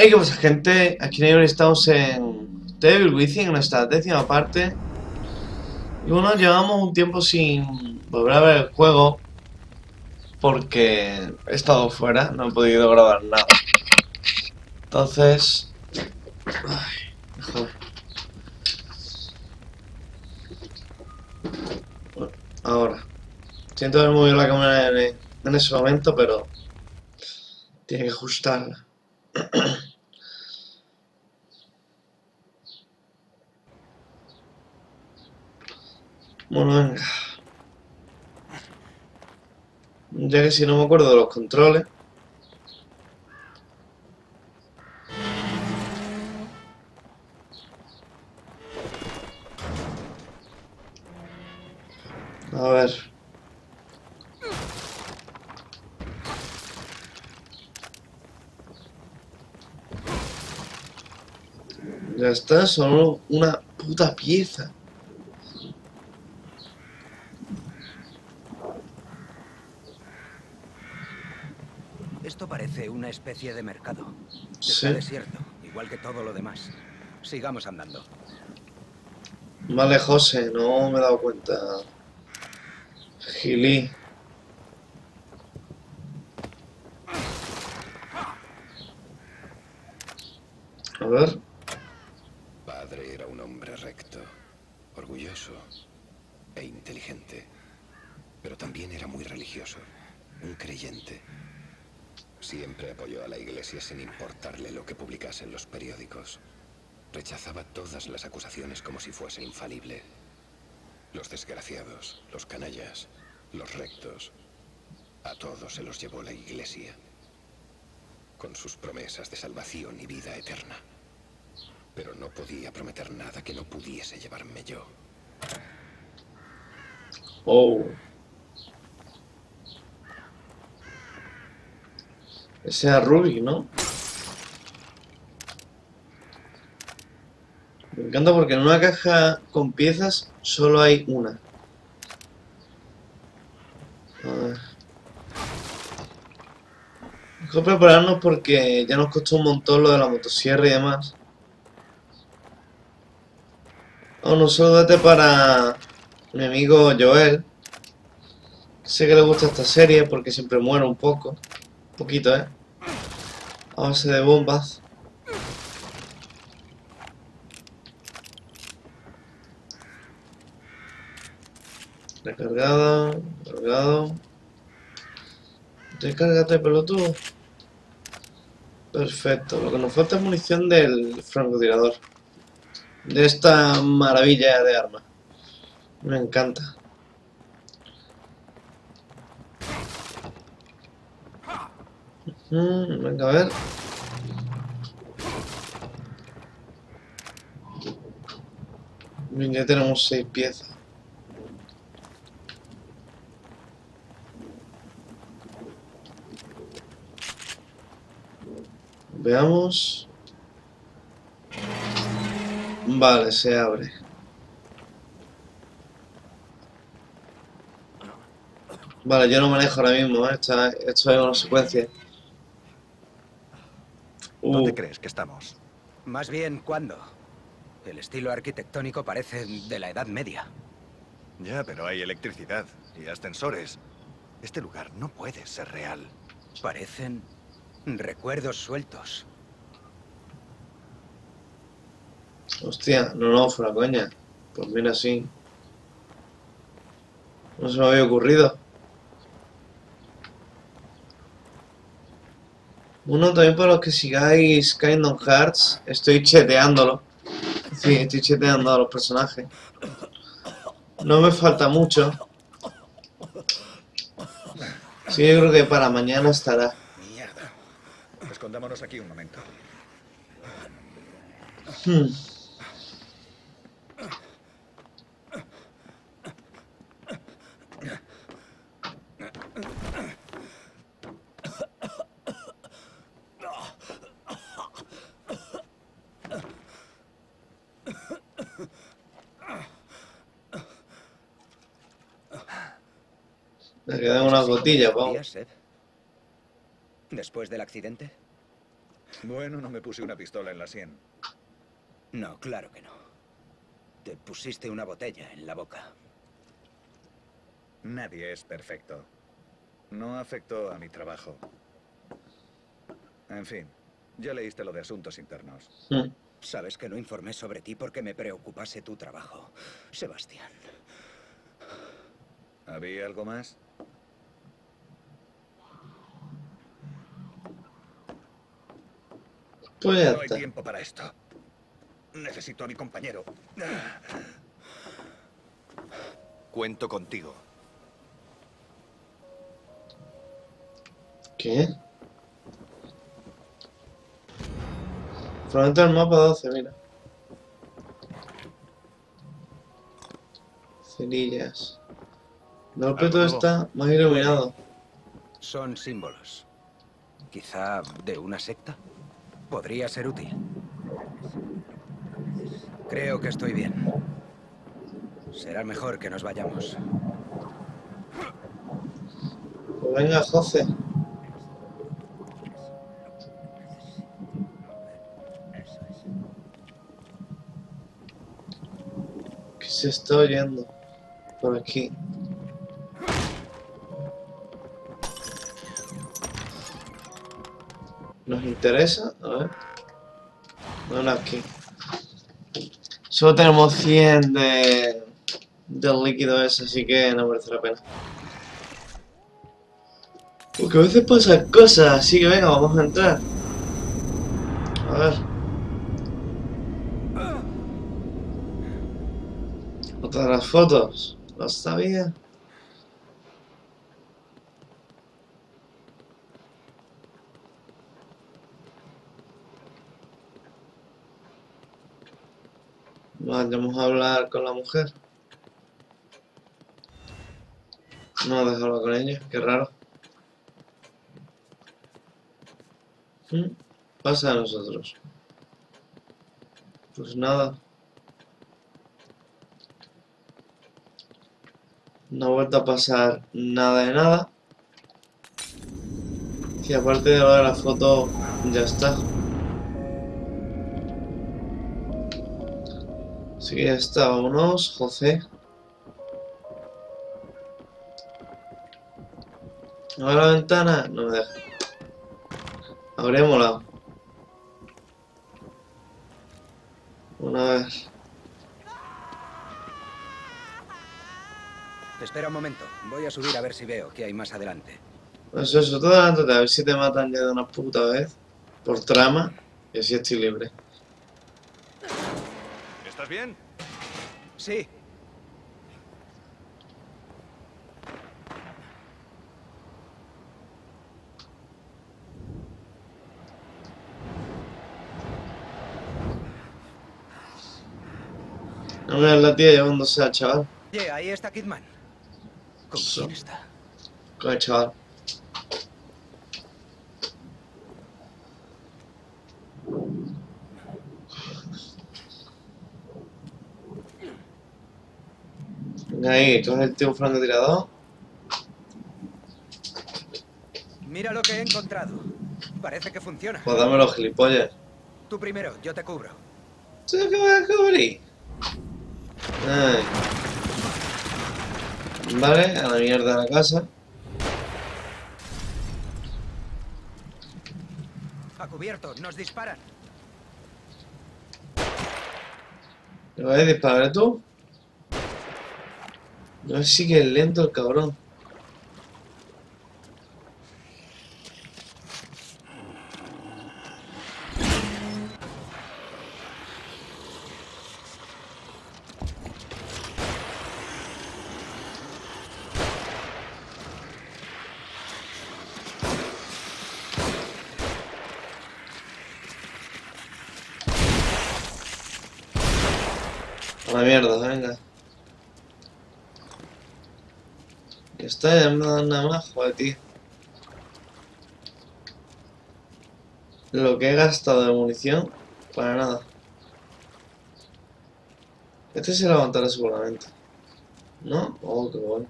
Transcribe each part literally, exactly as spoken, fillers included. Hey, ¿qué pasa, gente? Aquí en estamos en The Evil Within, en nuestra décima parte. Y bueno, llevamos un tiempo sin volver a ver el juego porque he estado fuera, no he podido grabar nada. Entonces... Ay, mejor. Bueno, ahora. Siento haber movido la cámara en, en ese momento, pero... Tiene que ajustarla. Bueno, venga. Ya que si no me acuerdo de los controles. A ver. Ya está, solo una puta pieza. Esto parece una especie de mercado. Está desierto, igual que todo lo demás. Sigamos andando. Vale, José, no me he dado cuenta. Gilí. A ver. Padre era un hombre recto, orgulloso e inteligente, pero también era muy religioso, un creyente. Siempre apoyó a la iglesia sin importarle lo que publicasen los periódicos. Rechazaba todas las acusaciones como si fuese infalible. Los desgraciados, los canallas, los rectos, a todos se los llevó la iglesia, con sus promesas de salvación y vida eterna. Pero no podía prometer nada que no pudiese llevarme yo. Oh. Ese era Ruby, ¿no? Me encanta porque en una caja con piezas solo hay una. A ver. Mejor prepararnos porque ya nos costó un montón lo de la motosierra y demás. Oh, no, solo date para mi amigo Joel. Sé que le gusta esta serie porque siempre muero un poco. Un poquito, ¿eh? A base de bombas. Recargada, cargado. Recárgate, pelotudo. Perfecto. Lo que nos falta es munición del francotirador. De esta maravilla de arma. Me encanta. Mm, venga, a ver. Bien, ya tenemos seis piezas. Veamos. Vale, se abre. Vale, yo no manejo ahora mismo, ¿eh? Esta, esto es una secuencia. Uh. ¿Dónde crees que estamos? Más bien, ¿cuándo? El estilo arquitectónico parece de la Edad Media. Ya, pero hay electricidad y ascensores. Este lugar no puede ser real. Parecen recuerdos sueltos. Hostia, no, no, fuera coña. Pues mira, sí. No se me había ocurrido. Uno también para los que sigáis Kingdom Hearts. Estoy cheteándolo. Sí, estoy cheteando a los personajes. No me falta mucho. Sí, yo creo que para mañana estará. Mierda. Escondámonos aquí un momento. Hmm. Le quedan unas gotillas, vamos. Después del accidente. Bueno, no me puse una pistola en la sien. No, claro que no. Te pusiste una botella en la boca. Nadie es perfecto. No afectó a mi trabajo. En fin, ya leíste lo de asuntos internos. ¿Sí? Sabes que no informé sobre ti porque me preocupase tu trabajo, Sebastián. ¿Había algo más? Pues no hay tiempo para esto. Necesito a mi compañero. Cuento contigo. ¿Qué? Fragmento del mapa doce, mira. Cerillas. De golpe todo está más iluminado. Son símbolos. Quizá de una secta. Podría ser útil. Creo que estoy bien. Será mejor que nos vayamos. Pues venga, José. ¿Qué se está oyendo por aquí? ¿Nos interesa? A ver. No, no, aquí. Solo tenemos cien de... del líquido ese, así que no merece la pena. Porque a veces pasan cosas, así que venga, vamos a entrar. A ver. Otra de las fotos. No sabía. Vale, vamos a hablar con la mujer. No, dejarlo con ella, qué raro. ¿Mm? Pasa a nosotros. Pues nada. No ha vuelto a pasar nada de nada. Y aparte de la foto, ya está. Así que ya está, vámonos, José. ¿Abre la ventana? No me deja. Habría molado. Una vez. Te espera un momento. Voy a subir a ver si veo que hay más adelante. Pues eso, todo adelante, a ver si te matan ya de una puta vez. Por trama. Y así estoy libre. ¿Estás bien? Sí. No me la tía llevándose al chaval. Yeah, ahí está Kidman. ¿Con so. quién está? Con el chaval. Ahí, tú eres el tío francotirador. Mira lo que he encontrado. Parece que funciona. Pues dame los gilipollas. Tú primero, yo te cubro. ¿Tú qué vas a cubrir? Ay. Vale, a la mierda de la casa. A cubierto, nos disparan. ¿Te vas a disparar tú? No sigue lento el cabrón. A la mierda, venga. Está llamada nada más, joder, tío. Lo que he gastado de munición, para nada. Este se levantará seguramente. ¿No? Oh, qué bueno.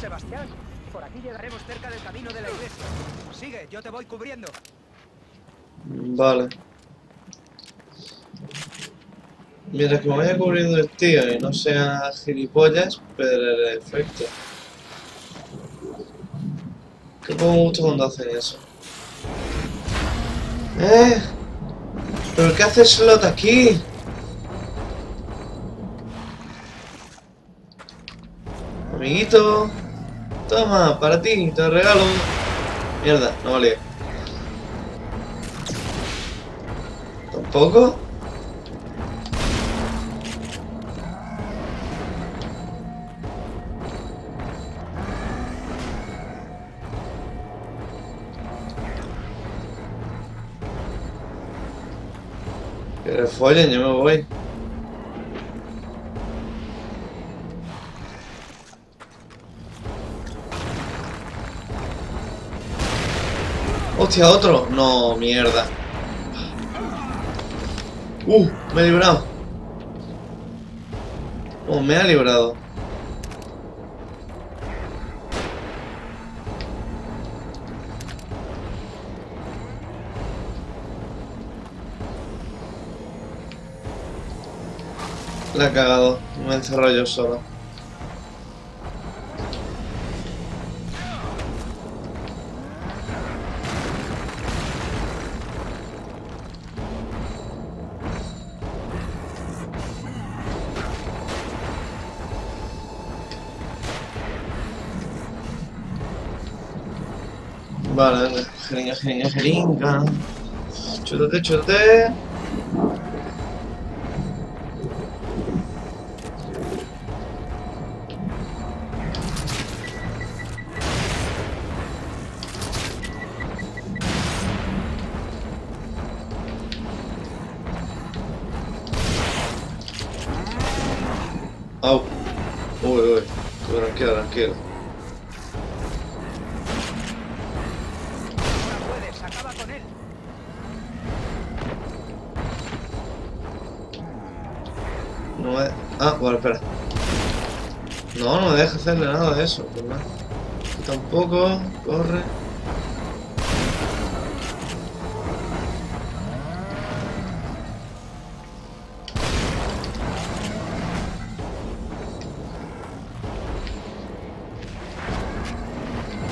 Sebastián. Por aquí llegaremos cerca del camino de la iglesia. Sigue, yo te voy cubriendo. Vale. Mientras que me vaya cubriendo el tío y no sea gilipollas, perfecto. Que pongo mucho cuando hacen eso. ¿Eh? ¿Pero qué hace Slot aquí? Amiguito. Toma, para ti, te regalo. Mierda, no valía. ¿Tampoco? Que le follen, yo me voy. Hostia, otro. No, mierda. Uh, me he librado. Oh, me ha librado. La he cagado. Me he encerrado yo solo. Vale, jeringa, jeringa, jeringa. Chútate, chútate. Au. Uy, uy. Tranquilo, tranquilo. Ah, bueno, espera. No, no me deja hacerle nada de eso, ¿verdad? Tampoco, corre.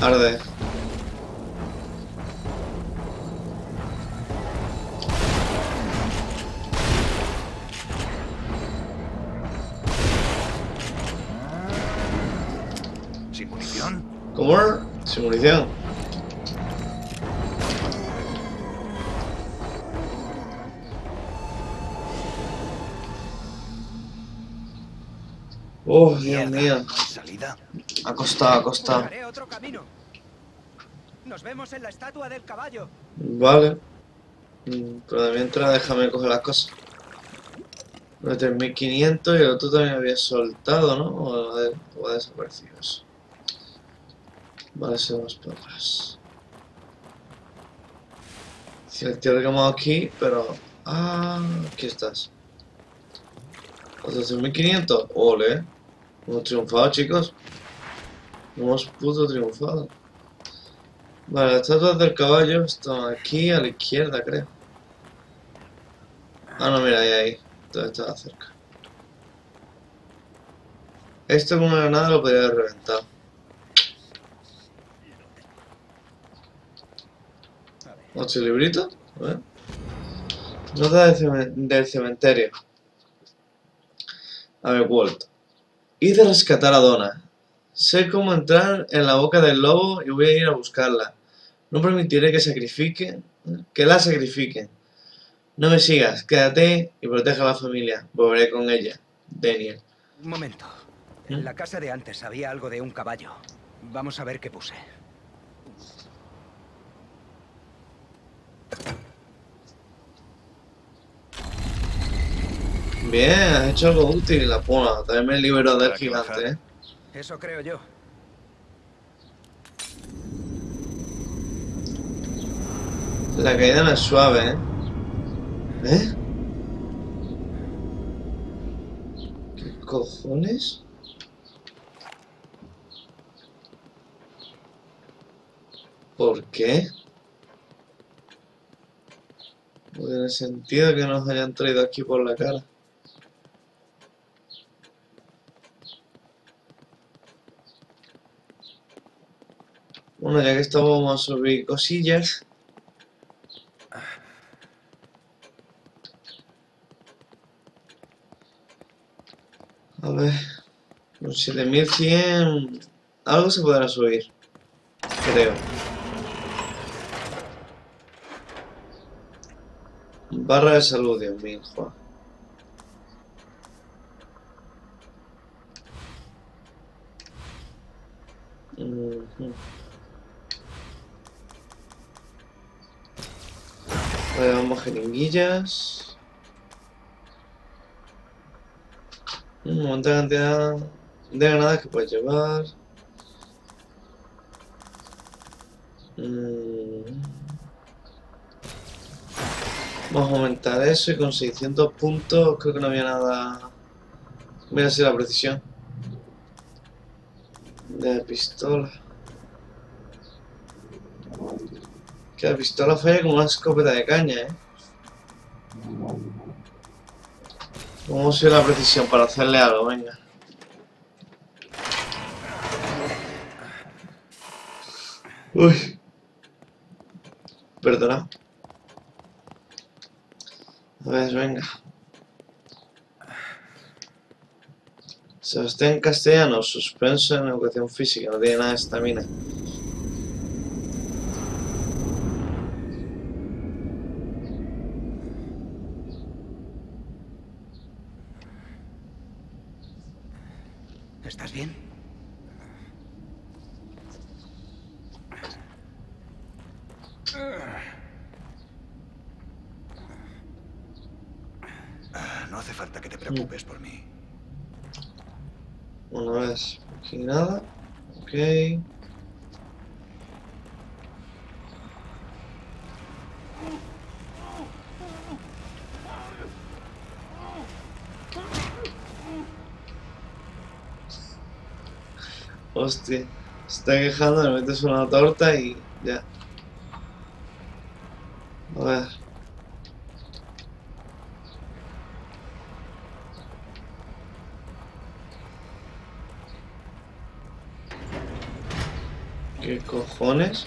Arde. Sin munición. Oh, Dios mío. Salida. Ha costado, ha costado. Otro camino. Nos vemos en la estatua del caballo. Vale. Pero de mientras déjame coger las cosas. Los tres mil quinientos y el otro también había soltado, ¿no? O ha desaparecido eso. Vale, se vamos para atrás. Si el tío lo quemado aquí, pero... Ah, aquí estás. tres mil quinientos. Ole. Hemos triunfado, chicos. Hemos puto triunfado. Vale, las estatuas del caballo están aquí a la izquierda, creo. Ah, no, mira, ahí, ahí. Todavía estaba cerca. Esto con una granada lo podría haber reventado. Ocho libritos, a ver. Nota del cementerio. A ver, Walt. Hice rescatar a Donna. Sé cómo entrar en la boca del lobo y voy a ir a buscarla. No permitiré que sacrifique, que la sacrifiquen. No me sigas, quédate y proteja a la familia. Volveré con ella. Daniel. Un momento. En la casa de antes había algo de un caballo. Vamos a ver qué puse. Bien, has hecho algo útil, la pona. También me libero del gigante, ¿eh? Eso creo yo. La caída no es suave, ¿eh? ¿Eh? ¿Qué cojones? ¿Por qué? No tiene sentido que nos hayan traído aquí por la cara. Bueno, ya que estamos, vamos a subir cosillas. A ver, con siete mil cien algo se podrá subir, creo. Barra de salud, Dios mío, Juan. Mm-hmm. Vale, vamos a jeringuillas. Un montón de cantidad de granadas que puedes llevar. Mm. Vamos a aumentar eso y con seiscientos puntos creo que no había nada. Mira si la precisión de pistola. Que la pistola falla como una escopeta de caña, ¿eh? Vamos a ir a la precisión para hacerle algo, venga. Uy. Perdona. A ver, venga. Sebastián Castellano, suspenso en educación física, no tiene nada de estamina. ¿Estás bien? No hace falta que te preocupes por mí. Una vez, aquí nada. Ok. Hostia, se está quejando, le metes una torta y ya. A ver. ¿Qué cojones?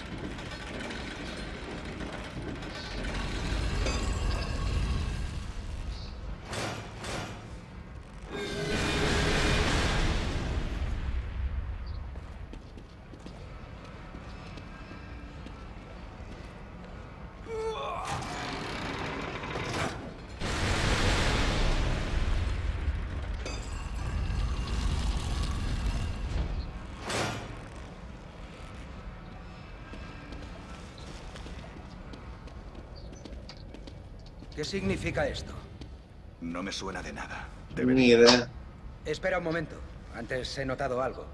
¿Qué significa esto? No me suena de nada. Ni idea. Espera un momento. Antes he notado algo.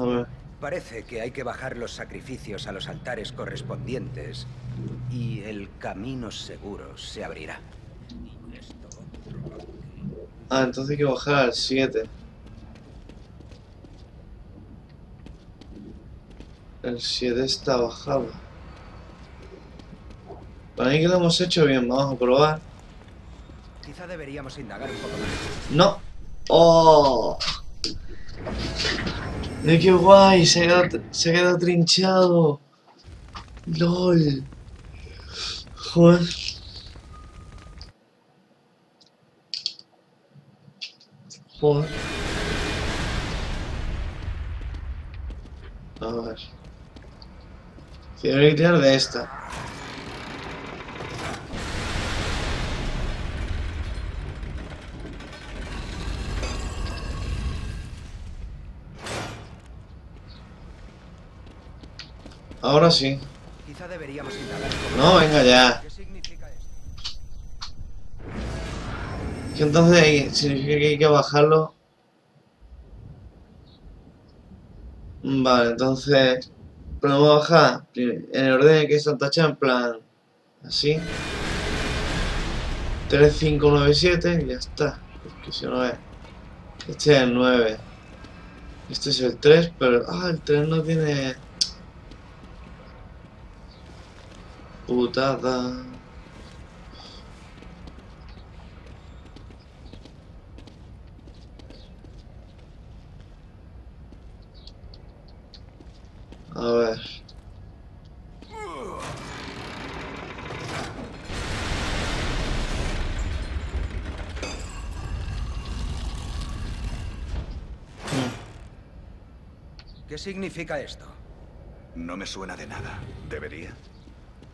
A ver. Parece que hay que bajar los sacrificios a los altares correspondientes y el camino seguro se abrirá. Ah, entonces hay que bajar al siete. El siete está bajado. Para mí que lo hemos hecho bien, vamos a probar. Quizá deberíamos indagar un poco más. ¡No! ¡Oh! ¡Ay, qué guay! Se ha quedado, se ha quedado trinchado. ¡Lol! Joder. Joder. A ver. Quiero tirar de esta. Ahora sí. Quizá deberíamos instalar. No, venga ya. ¿Qué significa esto? Que entonces ahí significa que hay que bajarlo. Vale, entonces. Pero vamos a bajar en el orden que está tachado, en plan así. tres, cinco, nueve, siete y ya está. Porque si no es. Este es el nueve. Este es el tres, pero... Ah, el tres no tiene... Putada. A ver... ¿Qué significa esto? No me suena de nada. ¿Debería?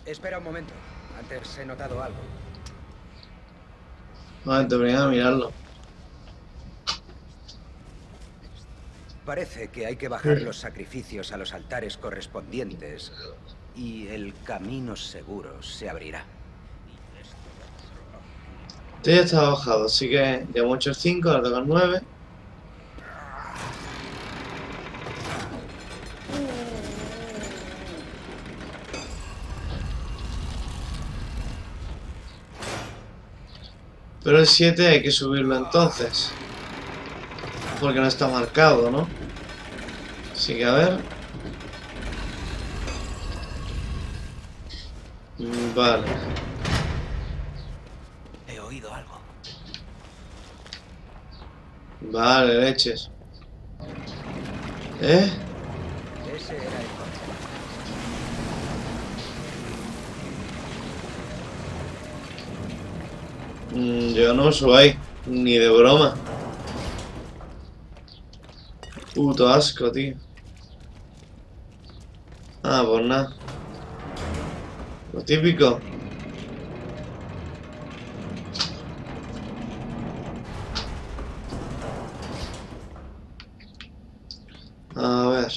Espera un momento. Antes he notado algo. Vale, debería mirarlo. Parece que hay que bajar los sacrificios a los altares correspondientes y el camino seguro se abrirá. Este ya está bajado, así que ya hemos hecho el cinco, ahora toca el nueve. Pero el siete hay que subirlo entonces, porque no está marcado, ¿no? Así que a ver... Vale. He oído algo. Vale, leches. ¿Eh? Ese era el... Yo no uso ahí, ni de broma. Puto asco, tío. Ah, pues nada. Lo típico. A ver.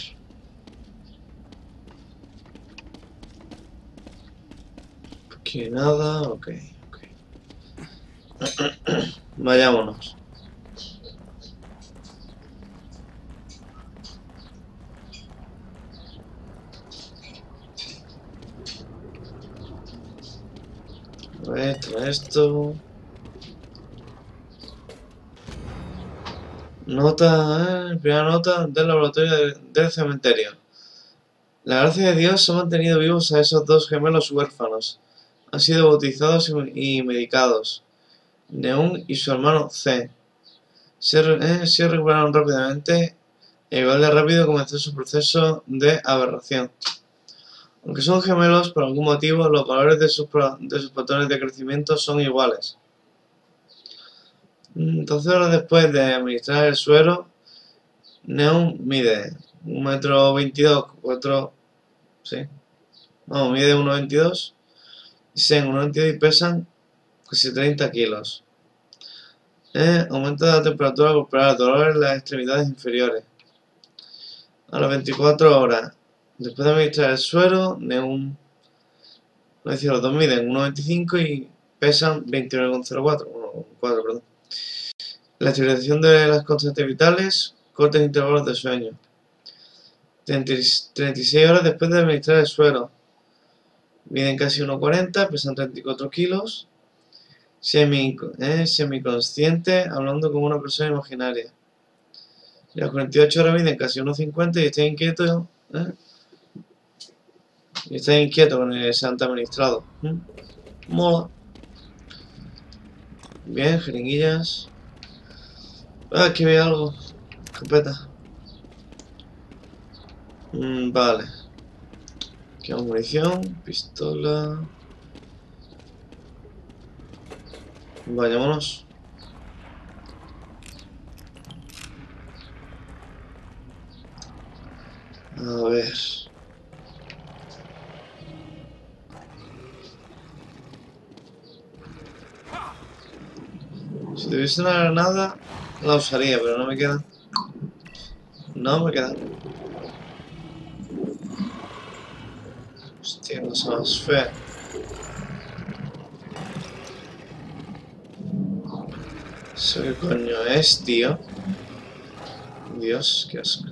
Que nada, ok. Vayámonos. A ver, trae esto. Nota, ¿eh? Primera nota del laboratorio de, del cementerio. La gracia de Dios ha mantenido vivos a esos dos gemelos huérfanos. Han sido bautizados y, y medicados. Neum y su hermano C se, eh, se recuperaron rápidamente e igual de rápido comenzó su proceso de aberración. Aunque son gemelos, por algún motivo, los valores de sus, de sus patrones de crecimiento son iguales. doce horas después de administrar el suero, Neum mide uno coma veintidós metros, cuatro, ¿sí? Vamos, mide uno coma veintidós y sen uno coma veintidós y pesan casi treinta kilos. Eh, aumenta la temperatura corporal, dolor en las extremidades inferiores. A las veinticuatro horas, después de administrar el suero, Neum, es decir, los dos miden uno coma veinticinco y pesan veintinueve coma cero cuatro. La estabilización de las constantes vitales, cortes intervalos de sueño. treinta y seis horas después de administrar el suero, miden casi uno coma cuarenta, pesan treinta y cuatro kilos. Semi, eh, semiconsciente, hablando como una persona imaginaria. Las cuarenta y ocho horas miden casi uno coma cincuenta y está inquieto, ¿eh? Y está inquieto con el santo administrado. ¿Eh? Mola. Bien, jeringuillas. Ah, aquí veo algo. Escopeta. Mm, vale. Aquí hay munición, pistola. Vayámonos. A ver. Si tuviese una granada, la usaría, pero no me queda. No me queda. Hostia, no se más fea. ¿Eso qué coño es, tío? Dios, qué asco.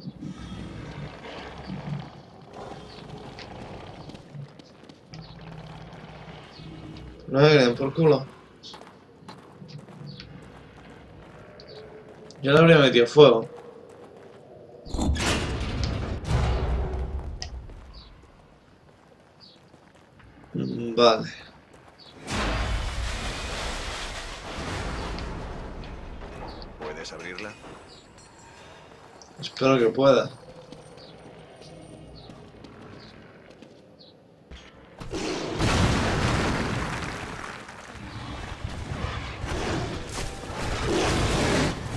No me creen por culo. Yo le habría metido fuego. Vale. ¿Puedes abrirla? Espero que pueda.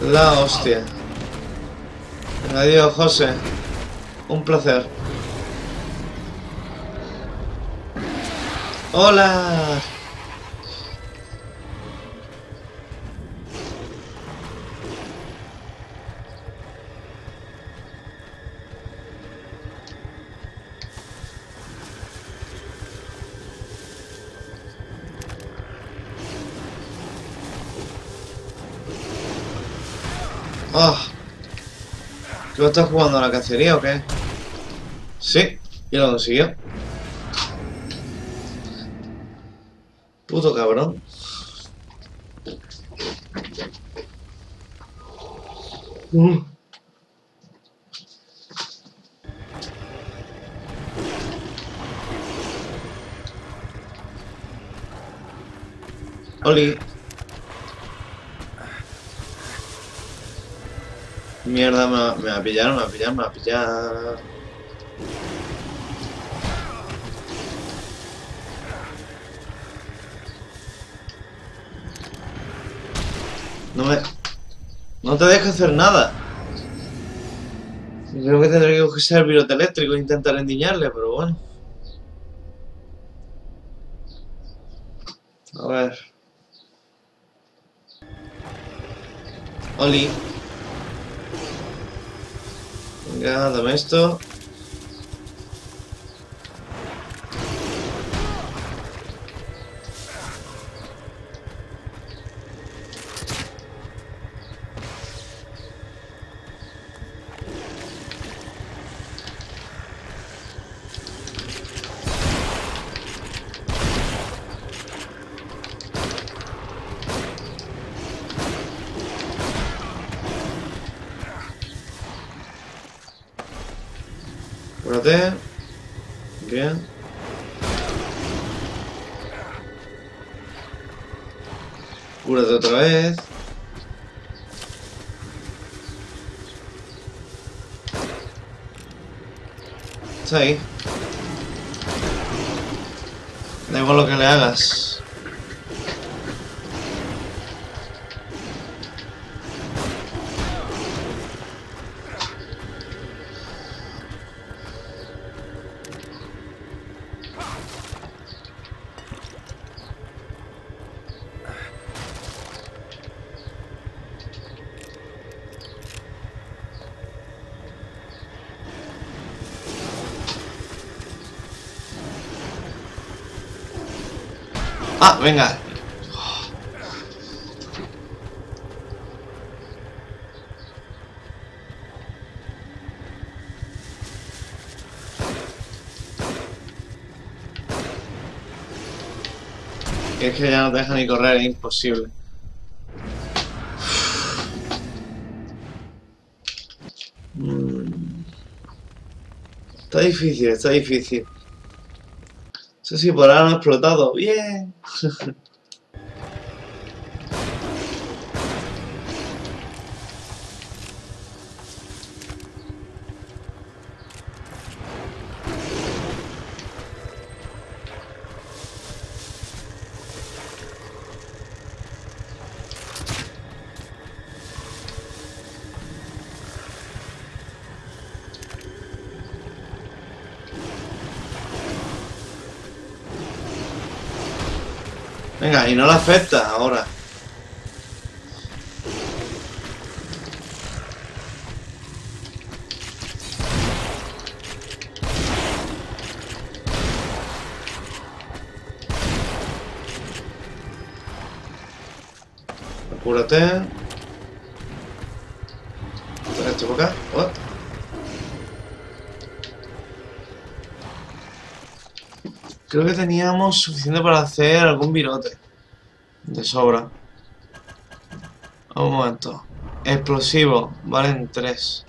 La hostia. Adiós, José. Un placer. ¡Hola! Oh. ¿Tú estás jugando a la cacería o qué? Sí, y lo consiguió. Puto cabrón. Uh. Oli. Mierda, me va, me va a pillar, me va a pillar, me va a pillar. No me... No te deja hacer nada. Creo que tendré que usar el virote eléctrico e intentar endiñarle, pero bueno. A ver. Oli. Venga, dame esto. Bien. Cúrate otra vez. Está ahí. Da igual lo que le hagas. Ah, venga. Oh. Es que ya no te deja ni correr, es imposible. Mm. Está difícil, está difícil. Eso sí, por ahora no ha explotado. ¡Bien! Venga, y no la afecta ahora. Apúrate. ¿Trae esto por acá? What? Creo que teníamos suficiente para hacer algún virote. De sobra. Un momento. Explosivo. Valen tres.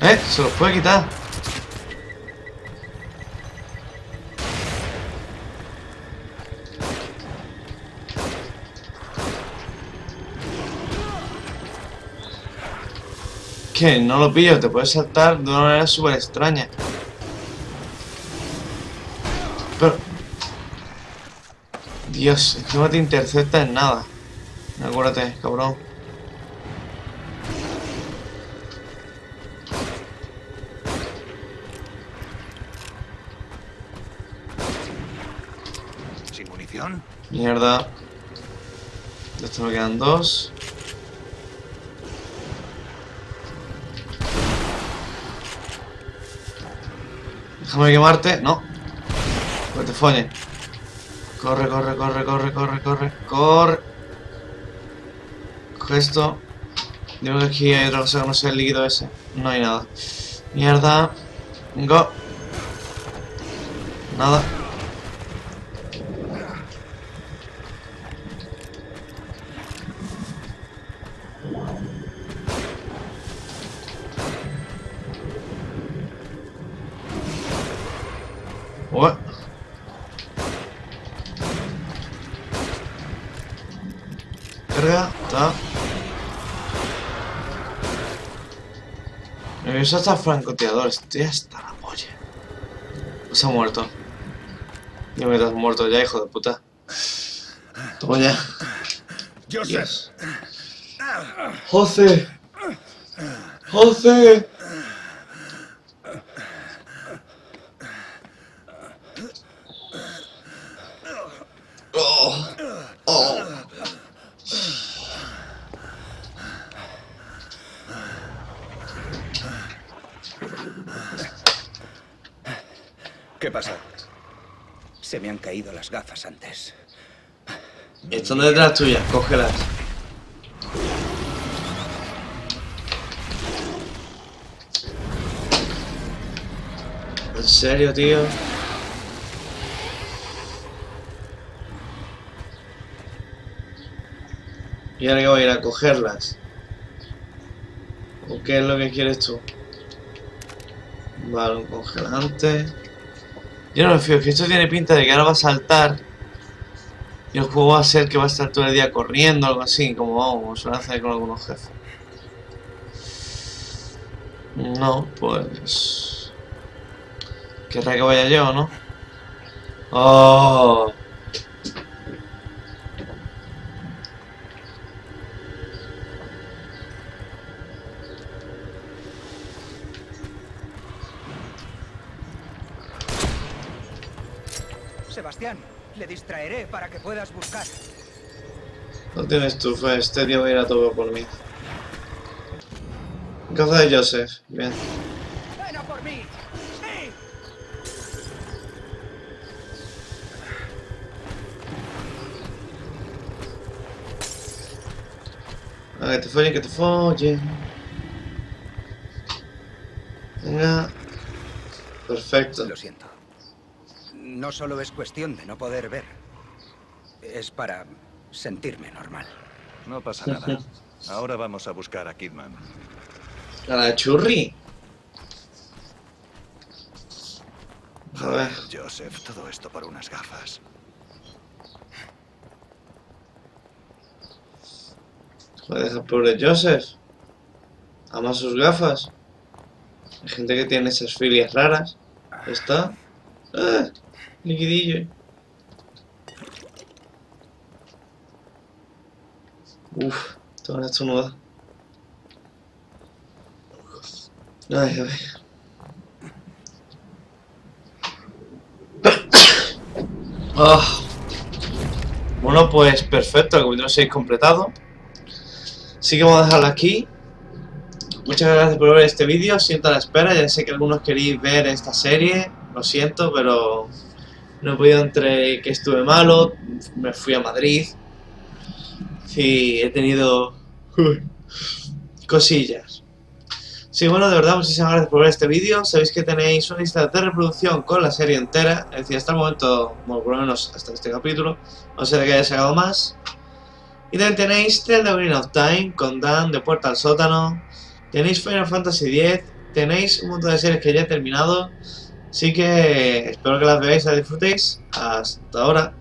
Eh, se los puede quitar. Que no lo pillo, te puedes saltar de una manera súper extraña. Pero... Dios, es que no te intercepta en nada. Acuérdate, cabrón. ¿Sin munición? Mierda. De esto me quedan dos. Déjame quemarte, no. Que te follen. Corre, corre, corre, corre, corre, corre, corre. Coge esto. Digo que aquí hay otra cosa que no sea el líquido ese. No hay nada. Mierda. Go. Nada. Eso hasta francoteador, estoy hasta la polla. Se ha muerto. Dime que te has muerto ya, hijo de puta. Toma ya. Dios. Joseph. Joseph. Oh. Oh. ¿Qué pasa? Se me han caído las gafas antes. Están detrás tuyas, cógelas. ¿En serio, tío? Y ahora que voy a ir a cogerlas. ¿O qué es lo que quieres tú? Vale, un congelante. Yo no me fío, que esto tiene pinta de que ahora va a saltar. Y el juego va a ser que va a estar todo el día corriendo o algo así, como vamos, suelen hacer con algunos jefes. No, pues... Querrá que vaya yo, ¿no? ¡Oh! Sebastián, le distraeré para que puedas buscar. No tienes tufa, este tío va a ir a todo por mí. Caza de Joseph, bien. ¡Ven a por mí! ¡Sí! A que te follen, que te follen. Venga. Perfecto. Lo siento. No solo es cuestión de no poder ver. Es para sentirme normal. No pasa nada. Ahora vamos a buscar a Kidman. A la churri. A ver, Joseph, todo esto por unas gafas. Joder, el pobre Joseph. Ama sus gafas. Hay gente que tiene esas filias raras. Está. ¡Ah! Liquidillo. Uff, toda esta nuda. Ay, a ver. Oh. Bueno, pues perfecto, el capítulo seis completado. Así que vamos a dejarlo aquí. Muchas gracias por ver este vídeo. Siento a la espera, ya sé que algunos queréis ver esta serie. Lo siento, pero no he podido, entre que estuve malo, me fui a Madrid y he tenido cosillas. Sí, bueno, de verdad, muchísimas gracias por ver este vídeo. Sabéis que tenéis una lista de reproducción con la serie entera, es decir, hasta el momento, bueno, por lo menos hasta este capítulo, no será que haya sacado más. Y también tenéis Tell the Green of Time, con Dan, de Puerta al Sótano, tenéis Final Fantasy diez, tenéis un montón de series que ya he terminado. Así que espero que las veáis y las disfrutéis. Hasta ahora.